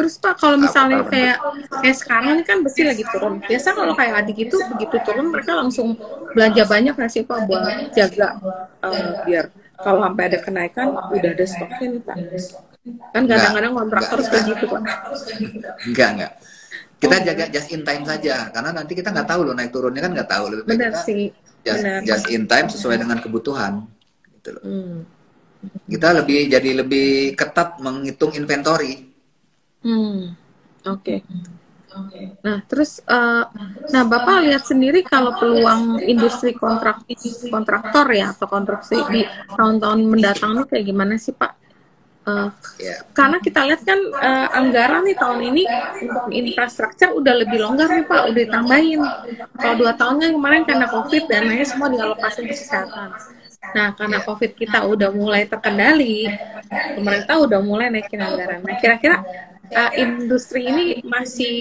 Terus Pak, kalau misalnya kayak sekarang ini kan besi lagi turun. Biasa kalau kayak Adi gitu, begitu turun mereka langsung belanja banyak nggak sih Pak buat jaga biar kalau sampai ada kenaikan udah ada stoknya nih Pak. Kan kadang-kadang kontraktor suka gitu Pak. Enggak. Kita jaga just in time saja, karena nanti kita nggak tahu loh naik turunnya kan nggak tahu. Lebih baik kita just in time sesuai dengan kebutuhan. Gitu loh. Kita jadi lebih ketat menghitung inventory. Oke. Nah, terus, nah Bapak lihat sendiri kalau peluang industri kontraktor ya atau konstruksi di tahun-tahun mendatang ini kayak gimana sih Pak? Karena kita lihat kan anggaran nih tahun ini untuk infrastruktur udah lebih longgar nih Pak, udah ditambahin. Kalau 2 tahun kan kemarin karena COVID dananya semua dialokasi ke kesehatan. Nah, karena COVID kita udah mulai terkendali, pemerintah udah mulai naikin anggaran. Nah, kira-kira industri ini masih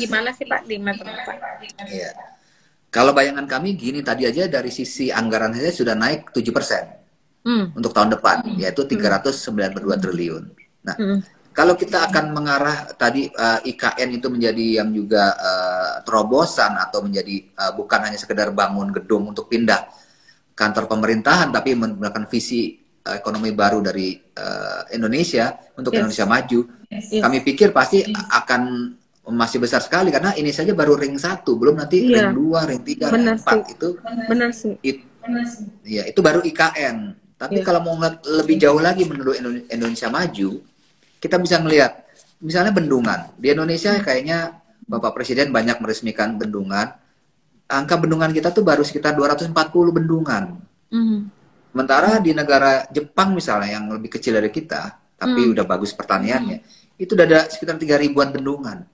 gimana sih Pak di mata Bapak? Iya. Kalau bayangan kami gini, tadi aja dari sisi anggaran saja sudah naik 7% untuk tahun depan, yaitu 392 triliun. Nah, kalau kita akan mengarah tadi IKN itu menjadi yang juga terobosan atau menjadi bukan hanya sekedar bangun gedung untuk pindah kantor pemerintahan, tapi menggunakan visi ekonomi baru dari Indonesia untuk Indonesia maju. Kami pikir pasti akan masih besar sekali karena ini saja baru ring 1, belum nanti ring 2, ring 3, ring 4 itu. Benar sih. Ya, itu baru IKN. Tapi kalau mau ngeliat lebih jauh lagi menuju Indonesia maju, kita bisa melihat misalnya bendungan. Di Indonesia kayaknya Bapak Presiden banyak meresmikan bendungan. Angka bendungan kita tuh baru sekitar 240 bendungan. Sementara di negara Jepang misalnya yang lebih kecil dari kita, tapi udah bagus pertaniannya, itu udah ada sekitar 3.000-an bendungan.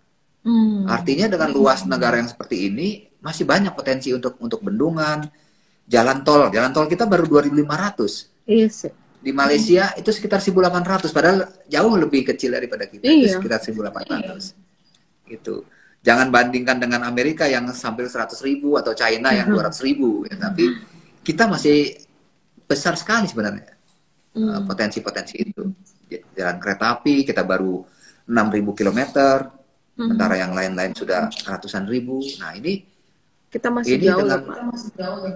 Artinya dengan luas negara yang seperti ini, masih banyak potensi untuk bendungan, jalan tol. Jalan tol kita baru 2.500. Di Malaysia itu sekitar 1.800, padahal jauh lebih kecil daripada kita, itu sekitar 1.800. Gitu. Jangan bandingkan dengan Amerika yang sampai 100.000 atau China yang 200.000, ya, tapi kita masih besar sekali sebenarnya potensi-potensi itu. Jalan kereta api kita baru 6.000 kilometer, sementara yang lain-lain sudah ratusan ribu. Nah ini kita masih jauh,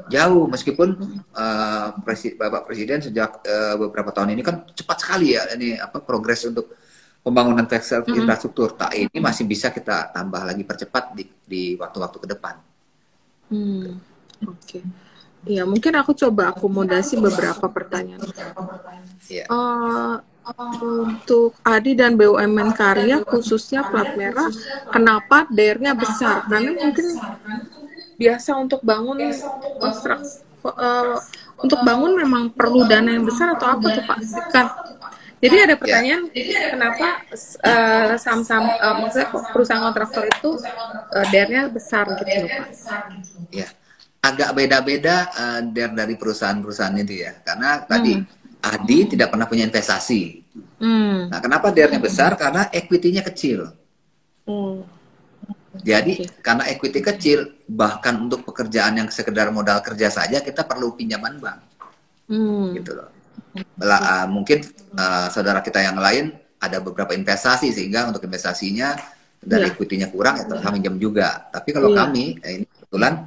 jauh meskipun Bapak Presiden sejak beberapa tahun ini kan cepat sekali ya ini progres untuk pembangunan infrastruktur ini masih bisa kita tambah lagi percepat di waktu-waktu ke depan. Oke. Iya, mungkin aku coba akomodasi beberapa pertanyaan. Untuk Adi dan BUMN Karya khususnya Plat Merah, kenapa DER-nya besar? Karena mungkin biasa untuk bangun konstruksi, untuk bangun memang perlu dana yang besar atau apa tuh Pak? Jadi ada pertanyaan kenapa saham-saham maksudnya perusahaan kontraktor itu DER-nya besar gitu Pak? Ya, agak beda-beda DER dari perusahaan-perusahaan itu ya, karena tadi Adi tidak pernah punya investasi. Nah, kenapa DER-nya besar? Karena equity-nya kecil. Jadi karena equity kecil, bahkan untuk pekerjaan yang sekedar modal kerja saja kita perlu pinjaman bank. Gitu loh. Mungkin saudara kita yang lain ada beberapa investasi sehingga untuk investasinya dari equity-nya kurang ya terus minjem juga. Tapi kalau kami ini kebetulan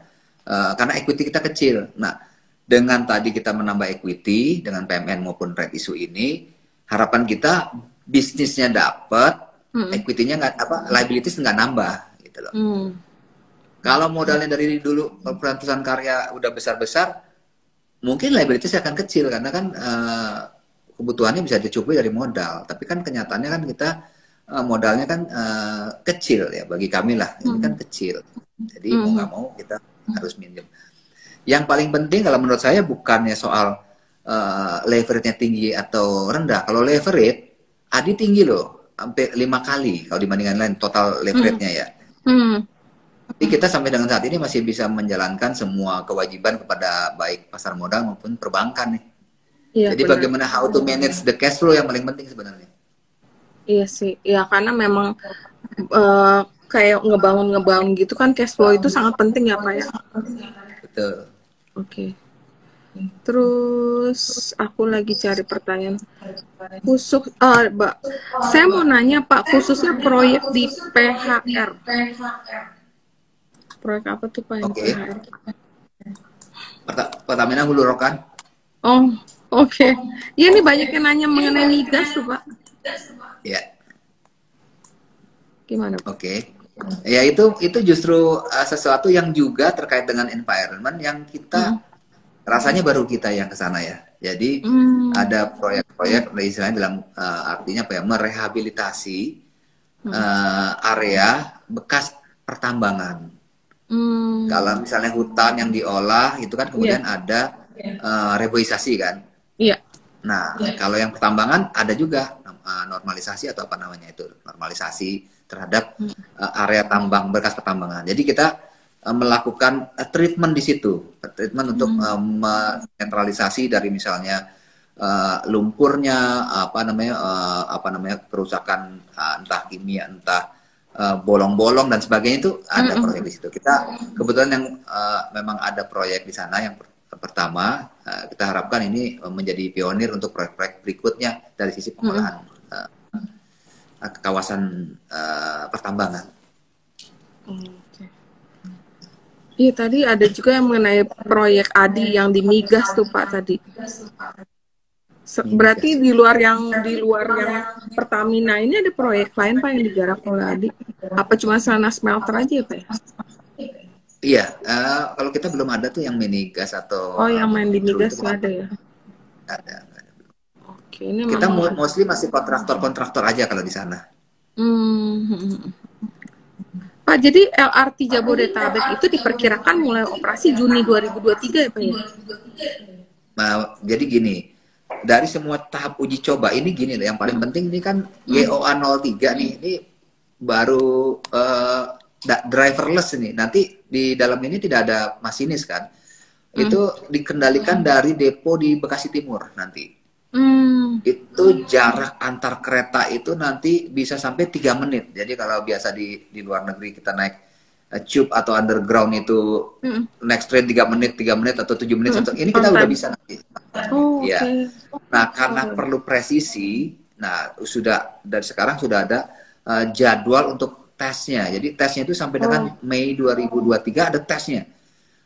karena equity kita kecil. Nah, dengan tadi kita menambah equity dengan PMN maupun RET issue ini, harapan kita bisnisnya dapat, equity-nya nggak liabilities nggak nambah gitu loh. Kalau modalnya dari dulu perusahaan karya udah besar-besar, mungkin liabilities akan kecil karena kan kebutuhannya bisa dicukupi dari modal, tapi kan kenyataannya kan kita modalnya kan kecil ya bagi kami lah, ini kan kecil, jadi mau nggak mau kita harus minjem. Yang paling penting kalau menurut saya bukannya soal leverage-nya tinggi atau rendah. Kalau leverage Adi tinggi loh, sampai 5 kali kalau dibandingkan lain total leverage-nya ya. Tapi kita sampai dengan saat ini masih bisa menjalankan semua kewajiban kepada baik pasar modal maupun perbankan nih. Iya, jadi bagaimana how to manage the cash flow yang paling penting sebenarnya. Iya sih, ya karena memang kayak ngebangun gitu kan cash flow itu sangat penting ya Pak ya. Betul. Oke. Terus aku lagi cari pertanyaan khusus. Mbak, saya mau nanya Pak, khususnya proyek di PHR. Proyek apa tuh Pak? Okay. PHR. Pertamina Hulu Rokan. Oh, oke. Okay. Ya, ini banyak yang nanya mengenai migas tuh Pak. Ya. Gimana Pak? Oke. Okay. Ya itu justru sesuatu yang juga terkait dengan environment yang kita rasanya baru kita yang ke sana ya. Jadi ada proyek-proyek istilahnya dalam artinya apa ya, merehabilitasi area bekas pertambangan. Kalau misalnya hutan yang diolah itu kan kemudian ada reboisasi kan. Iya. Nah, kalau yang pertambangan ada juga normalisasi atau apa namanya itu, normalisasi terhadap area tambang, bekas pertambangan. Jadi kita melakukan treatment di situ, treatment untuk sentralisasi dari misalnya lumpurnya, kerusakan entah kimia, entah bolong-bolong dan sebagainya, itu ada proyek di situ. Kita kebetulan yang memang ada proyek di sana yang pertama, kita harapkan ini menjadi pionir untuk proyek-proyek berikutnya dari sisi pengolahan kawasan pertambangan. Iya, tadi ada juga yang mengenai proyek Adi yang di migas tuh Pak tadi. Berarti di luar yang Pertamina ini ada proyek lain Pak yang digarap oleh Adi? Apa cuma sana smelter aja ya Pak? Iya, kalau kita belum ada tuh yang minigas atau yang main di migas nggak ada ya? Ada. Oke, ini kita mostly masih kontraktor aja kalau di sana. Pak, jadi LRT Jabodetabek itu diperkirakan mulai operasi Juni 2023 ya Pak ya? Nah, jadi gini, dari semua tahap uji coba ini gini loh, yang paling penting ini kan GOA 03 nih, ini baru driverless ini. Nanti di dalam ini tidak ada masinis kan, itu dikendalikan dari depo di Bekasi Timur nanti. Itu jarak antar kereta itu nanti bisa sampai 3 menit. Jadi kalau biasa di luar negeri kita naik tube atau underground itu next train 3 menit atau 7 menit. Ini kita udah bisa nanti. Ya. Okay. Nah, karena perlu presisi, nah sudah dari sekarang sudah ada jadwal untuk tesnya. Jadi tesnya itu sampai dengan Mei 2023 ada tesnya.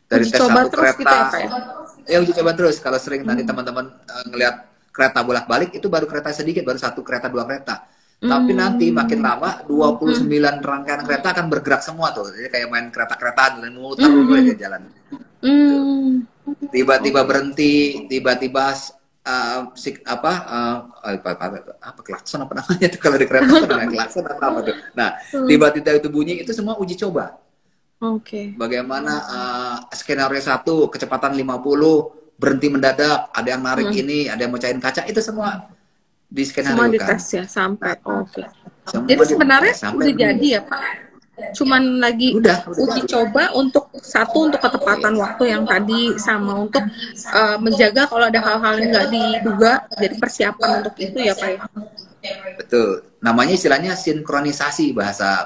Dari uji tes satu kereta. Ya, uji coba terus. Kalau sering nanti teman-teman ngelihat kereta bolak-balik itu baru kereta sedikit, baru 1 kereta 2 kereta. Tapi nanti makin lama 29 rangkaian kereta akan bergerak semua tuh. Jadi kayak main kereta-keretaan dan muter jalan. Tiba-tiba berhenti, tiba-tiba klakson apa namanya tuh kalau di kereta klakson apa tuh. Nah, tiba-tiba itu bunyi, itu semua uji coba. Oke. Okay. Bagaimana skenario 1 kecepatan 50 berhenti mendadak, ada yang narik ini, ada yang mau cahin kaca, itu semua di skenario kan. Semua dites ya, sampai, oke. Okay. Jadi sebenarnya udah jadi ya Pak? Cuman lagi uji coba untuk, untuk ketepatan waktu yang tadi, sama untuk menjaga kalau ada hal-hal yang nggak diduga, jadi persiapan untuk itu ya Pak ya? Betul, namanya istilahnya sinkronisasi, bahasa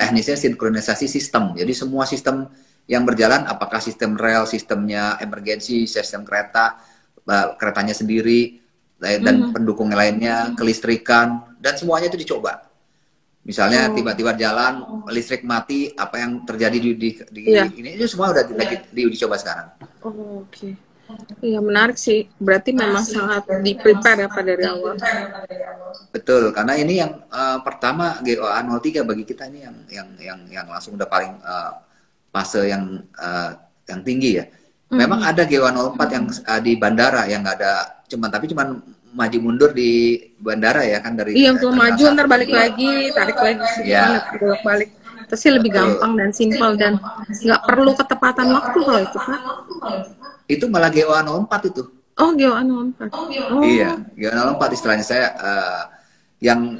teknisnya sinkronisasi sistem, jadi semua sistem yang berjalan, apakah sistem rel, sistemnya emergensi, sistem kereta, keretanya sendiri, dan pendukung lainnya, kelistrikan, dan semuanya itu dicoba. Misalnya tiba-tiba jalan, listrik mati, apa yang terjadi di ini, itu semua udah diuji coba sekarang. Oh, oke. Okay. Iya, menarik sih. Berarti memang sangat di-prepare ya Pak dari awal. Betul, karena ini yang pertama GOA 03 bagi kita ini yang langsung udah paling fase yang tinggi ya. Memang ada GOA 04 yang di bandara yang nggak ada, tapi cuman maju mundur di bandara ya kan dari. Iya, untuk maju ntar balik lagi, tarik lagi, balik. Terus sih lebih gampang dan simpel dan nggak perlu ketepatan waktu kalau itu Pak. Itu malah GOA 04 itu. Oh, GOA 04. Oh. Iya, GOA 04 istilahnya saya yang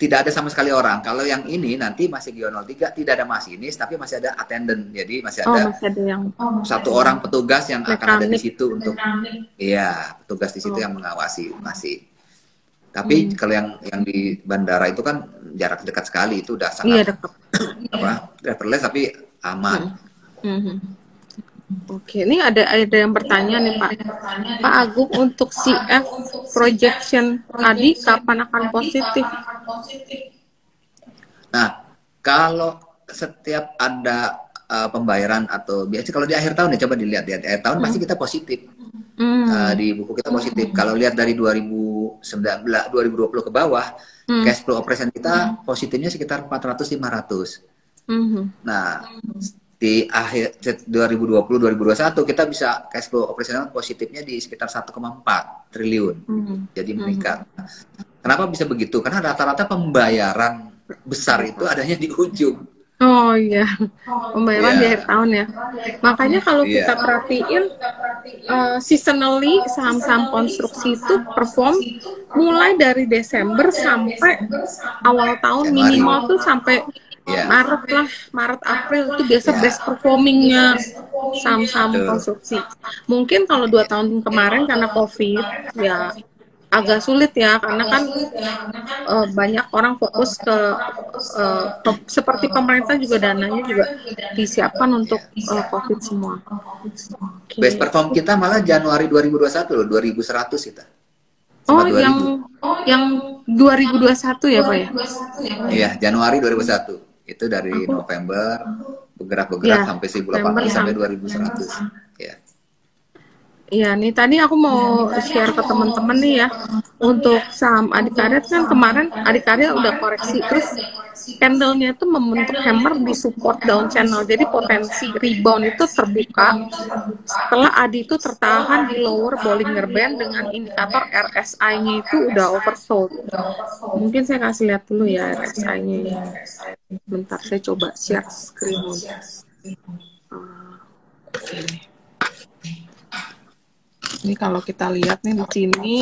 tidak ada sama sekali orang. Kalau yang ini nanti masih GOA 03, tidak ada masinis, tapi masih ada attendant. Jadi masih ada, masih ada orang petugas yang mekanik akan ada di situ untuk, iya, petugas di situ yang mengawasi masih. Tapi kalau yang di bandara itu kan jarak dekat sekali, itu udah sangat apa, driverless tapi aman. Oke, ini ada yang bertanya nih Pak. Pak Agung, untuk CF projection Adi kapan akan positif? Nah, kalau setiap ada pembayaran atau biasanya kalau di akhir tahun ya, coba dilihat ya, di akhir tahun pasti kita positif. Di buku kita positif. Kalau lihat dari 2019, 2020 ke bawah, cash flow operation kita positifnya sekitar 400-500. Nah, di akhir 2020-2021 kita bisa cash flow operasional positifnya di sekitar 1,4 triliun. Jadi meningkat. Kenapa bisa begitu? Karena rata-rata pembayaran besar itu adanya di ujung. Oh iya, pembayaran di akhir tahun ya. Makanya kalau kita perhatiin seasonally saham-saham konstruksi itu perform mulai dari Desember sampai awal tahun, minimal tuh sampai Maret lah, Maret April itu biasa best performingnya saham-saham konstruksi. Mungkin kalau 2 tahun kemarin karena COVID ya agak sulit ya, karena kan banyak orang fokus ke seperti pemerintah juga dananya juga disiapkan untuk COVID semua. Okay. Best perform kita malah Januari 2021 loh, 2100 kita. Oh, yang 2021 ya Pak ya? Iya, Januari 2021. Itu dari November bergerak-bergerak sampai 1800 sampai 2100. Iya. Iya nih, tadi aku mau share ke teman-teman nih ya. Untuk saham Adi Karya kan kemarin Adi Karya udah koreksi, terus candlenya itu membentuk hammer di support down channel. Jadi potensi rebound itu terbuka setelah Adi itu tertahan di lower Bollinger Band dengan indikator RSI-nya itu udah oversold. Mungkin saya kasih lihat dulu ya RSI-nya ya. Bentar saya coba share screen. Oke. Ini kalau kita lihat nih di sini,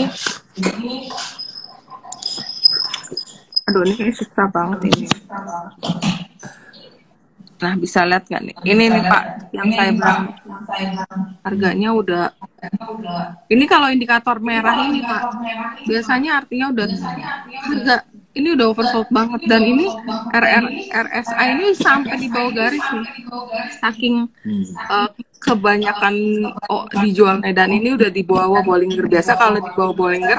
aduh ini kayak susah banget ini. Nah bisa lihat nggak nih? Ini nih Pak yang saya bilang harganya udah. Ini kalau indikator merah ini Pak, biasanya artinya udah harga ini udah oversold banget, dan ini RSI ini sampai di bawah garis nih, saking kebanyakan dijual dan ini udah di bawah Bollinger. Biasa kalau di bawah Bollinger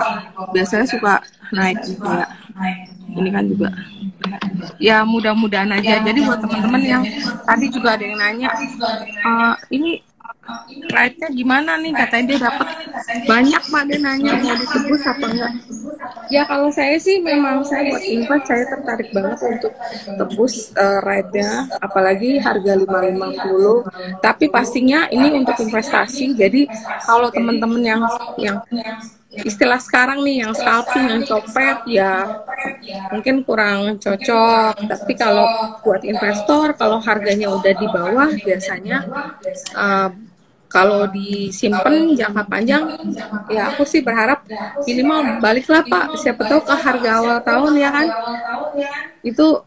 biasanya suka naik gitu ya. Ini kan juga ya, mudah-mudahan aja. Jadi buat teman-teman yang tadi juga ada yang nanya ini rate-nya gimana nih, katanya dia dapat banyak Pak, dia nanya mau ditebus apa enggak. Ya kalau saya sih memang saya buat invest, saya tertarik banget untuk tebus rate-nya, apalagi harga 550. Tapi pastinya ini untuk investasi. Jadi kalau teman-teman yang istilah sekarang nih yang scalping, yang copet ya mungkin kurang cocok, tapi kalau buat investor kalau harganya udah di bawah biasanya kalau disimpan jangka panjang, ya aku sih berharap minimal baliklah Pak, siapa tahu ke harga awal tahun ya kan. Itu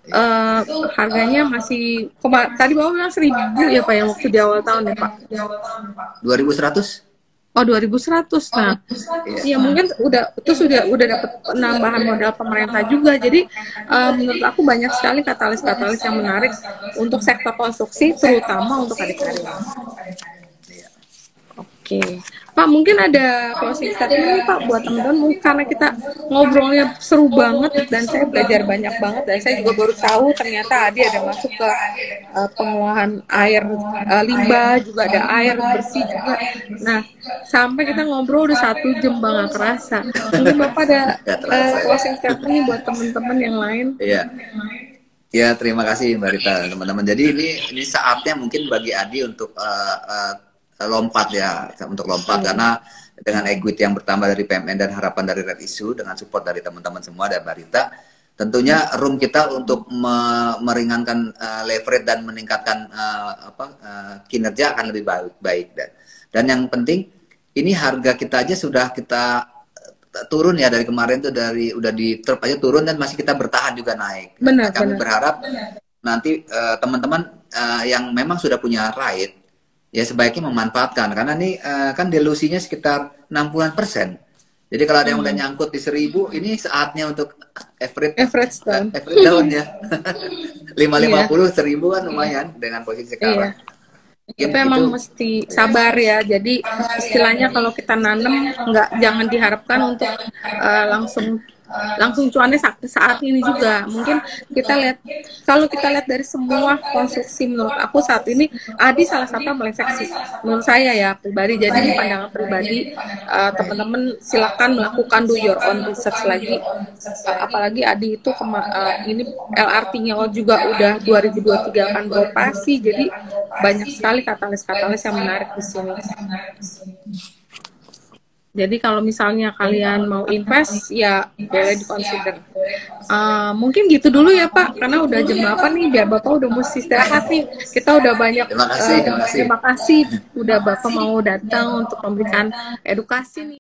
harganya masih, tadi bawa bilang 1000 ya Pak, yang waktu di awal tahun ya Pak. 2100? Oh 2100, nah, ya mungkin udah itu sudah dapat penambahan modal pemerintah juga. Jadi menurut aku banyak sekali katalis-katalis yang menarik untuk sektor konstruksi, terutama untuk Adi Karya. Oke, Pak mungkin ada closing statement nih Pak buat teman-teman, karena kita ngobrolnya seru banget dan saya belajar banyak banget, dan saya juga baru tahu ternyata Adi ada masuk ke pengolahan air limbah, juga ada air bersih juga. Nah sampai kita ngobrol udah 1 jam banget kerasa. Mungkin Bapak ada closing statement nih buat teman-teman yang lain. Iya. Ya terima kasih Mbak Rita, teman-teman. Jadi ini saatnya mungkin bagi Adi untuk lompat ya, untuk lompat, karena dengan equity yang bertambah dari PMN dan harapan dari RET issue, dengan support dari teman-teman semua dan Mbak Rita, tentunya room kita untuk meringankan leverage dan meningkatkan kinerja akan lebih baik. Dan yang penting ini harga kita aja sudah kita turun ya, dari kemarin tuh udah di trap aja turun dan masih kita bertahan juga naik. Benar, kami berharap nanti teman-teman yang memang sudah punya right ya sebaiknya memanfaatkan, karena ini kan delusinya sekitar 60-an %. Jadi kalau ada yang udah nyangkut di 1000, ini saatnya untuk average down, ya. 550 1000 kan lumayan dengan posisi sekarang. Kita memang mesti sabar ya. Jadi istilahnya kalau kita nanam jangan diharapkan untuk langsung cuannya saat ini juga. Mungkin kita lihat, kalau kita lihat dari semua konstruksi, menurut aku saat ini Adi salah satu meleset sih, menurut saya ya pribadi. Jadi ini pandangan pribadi, teman-teman silakan melakukan do your own research lagi. Apalagi Adi itu ini LRT-nya juga udah 2023 akan beroperasi, jadi banyak sekali katalis-katalis yang menarik di sini. Jadi kalau misalnya kalian mau invest, ya boleh dikonsider. Mungkin gitu dulu ya Pak, karena udah jam 8 nih, biar Bapak udah mesti istirahat nih. Kita udah banyak, terima kasih udah Bapak mau datang untuk memberikan edukasi nih.